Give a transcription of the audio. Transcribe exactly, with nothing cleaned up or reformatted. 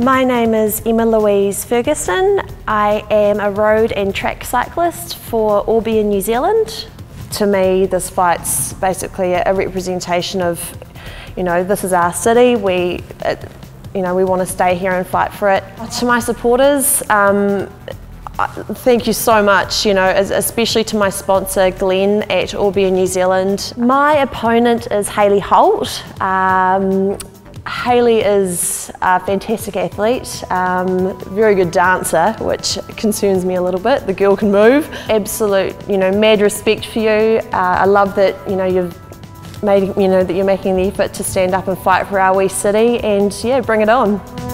My name is Emma Louise Ferguson. I am a road and track cyclist for Orbia New Zealand. To me, this fight's basically a representation of, you know, this is our city. We, it, you know, we want to stay here and fight for it. To my supporters, um, thank you so much, you know, especially to my sponsor Glenn at Orbia New Zealand. My opponent is Hayley Holt. Um, Hayley is a fantastic athlete, um, very good dancer, which concerns me a little bit. The girl can move. Absolute, you know, mad respect for you. Uh, I love that, you know, you've made, you know, that you're making the effort to stand up and fight for our wee city, and yeah, bring it on.